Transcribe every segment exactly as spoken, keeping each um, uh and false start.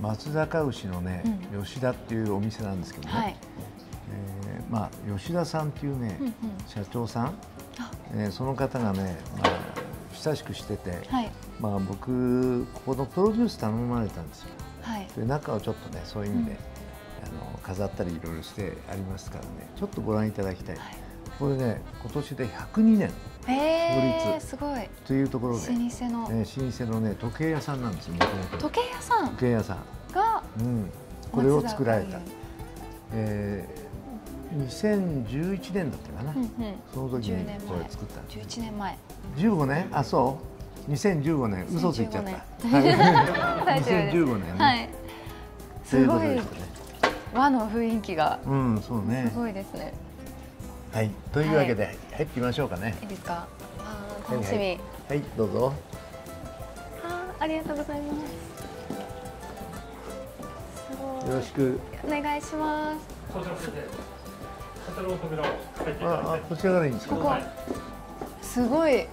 松阪牛のね、うん、吉田っていうお店なんですけどね、はい、えー、まあ、吉田さんっていうね、うんうん、社長さん、えー、その方がね、まあ、親しくしてて、はい、まあ、僕ここのプロデュース頼まれたんですよ、はい、で中をちょっとねそういう意味で、うん、あの飾ったりいろいろしてありますからね、ちょっとご覧いただきたい、はい、これね今年でひゃくにねん創立、すごいというところで、老舗の、ね、老舗のね時計屋さんなんですよ。時計屋さん、時計屋さんが、うん、これを作られた、えー、にせんじゅういちねんだったかな、うん、うん、その時にこれ作ったじゅういちねんまえ、じゅうごねん、あ、そう、にせんじゅうごねん、嘘ついちゃった、にせんじゅうごねんね、すごい和の雰囲気が、うん、そうね、すごいですね。はい、というわけで入ってみましょうかね。いいですか。楽しみ。はい、どうぞ。あ、ありがとうございます。よろしくお願いします。こちらの扉を開いていただいて。あ、こちらからいいんですか。ここ。すごい。あ、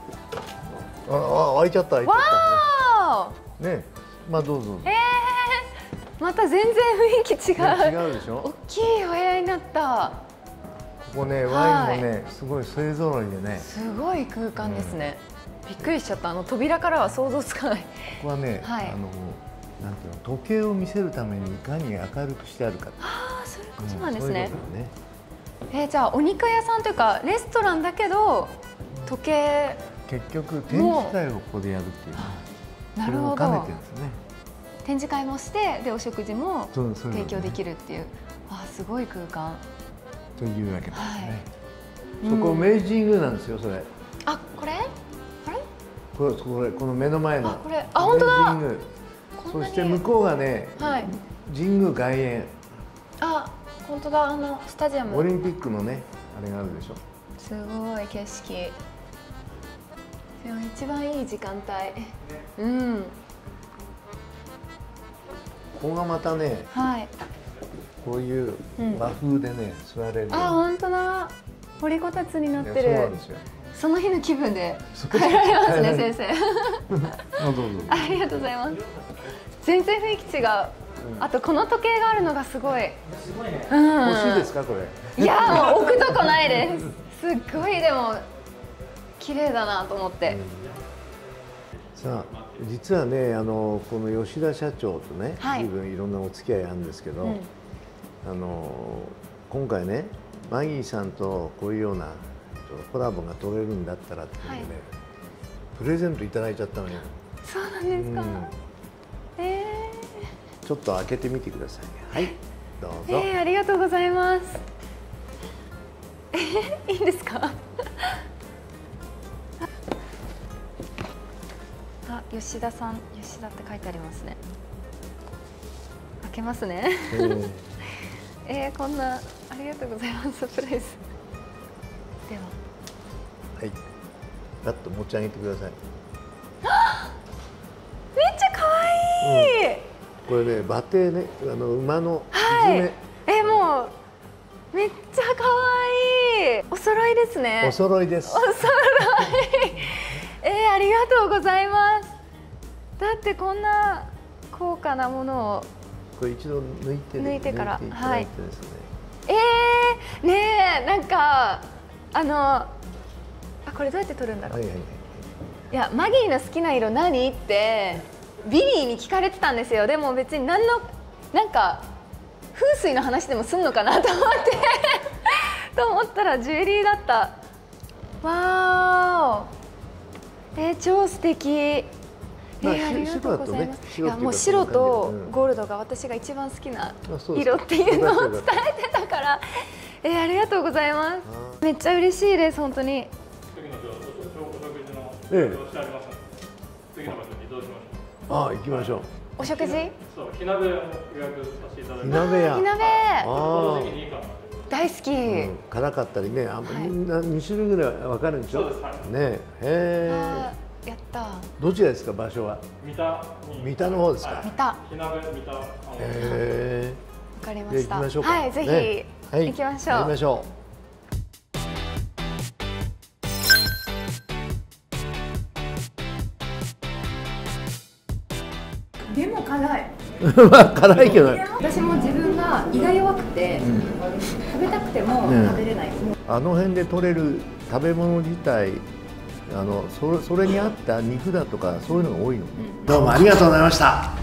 あ、開いちゃった。開いちゃった。ね、まあどうぞ。ええ、また全然雰囲気違う。違うでしょ。大きいお部屋になった。ここね、ワインもね、すごい勢ぞろいでね、すごい空間ですね、びっくりしちゃった、あの扉からは想像つかない。ここはね、あのなんていうの、時計を見せるためにいかに明るくしてあるか。ああ、そういうことなんですね。え、じゃあお肉屋さんというかレストランだけど時計、結局展示会をここでやるっていうね、それを兼ねてるんですね。展示会もしてでお食事も提供できるっていう、あ、すごい空間。というわけですね。そこ明治神宮なんですよ、それ。あ、これ？あれ？これこれこの目の前の。これ、あ、本当だ。そして向こうがね、神宮外苑。あ、本当だ、あのスタジアム。オリンピックのね、あれがあるでしょ。すごい景色。でも一番いい時間帯。うん。ここがまたね。はい。こういう和風でね、座れる。あ、本当だ。掘りこたつになってる。その日の気分で変えられますね、先生。あ、どうぞ。ありがとうございます。全然雰囲気違う。あとこの時計があるのがすごい。すごいね。欲しいですか、これ。いや、もう置くとこないです。すごいでも綺麗だなと思って。さあ、実はね、あのこの吉田社長とね、随分いろんなお付き合いあるんですけど。あの今回ね、マギーさんとこういうようなコラボが取れるんだったらっていうね、はい、プレゼントいただいちゃったのよ。そうなんですか。うん、えー、ちょっと開けてみてください。はい、どうぞ。えー、ありがとうございます。えー、いいんですか。あ、吉田さん、吉田って書いてありますね。開けますね。えーえー、こんな、ありがとうございます、サプライズ。では。はい。だっと持ち上げてください。めっちゃ可愛い、うん。これね、馬蹄ね、あの馬の蹄。はい。え、もう。めっちゃ可愛い。お揃いですね。お揃いです。お揃い。えー、ありがとうございます。だって、こんな高価なものを。これ一度抜いて、抜いてから、はい。ええ、ねえ、なんか、あの、あ、これどうやって取るんだろう。いや、マギーの好きな色何って、ビリーに聞かれてたんですよ。でも、別に何の、なんか、風水の話でもすんのかなと思って。と思ったら、ジュエリーだった。わーお。えー、超素敵。もう白とゴールドが私が一番好きな色っていうのを伝えてたから、えー、ありがとうございます。めっちゃ嬉しいです、本当に。あ、行きましょう。お食事、火鍋屋大好き。辛かったりね、にしゅるいぐらい分かるんでしょ。ねえ、やった。どちらですか、場所は。三田。三田の方ですか。三田。火鍋三田。ええ。わかりました。行きましょうか。はい、ぜひ。行きましょう。行きましょう。でも辛い。まあ辛いけど私も自分が胃が弱くて、うん、食べたくても食べれない、うん、あの辺で取れる食べ物自体あのそれ、それに合った肉だとかそういうのが多いの、うん、どうもありがとうございました。